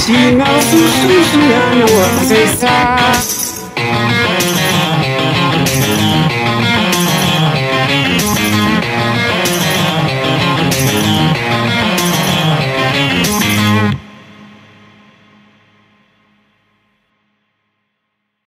She knows who's who, she knows what's inside.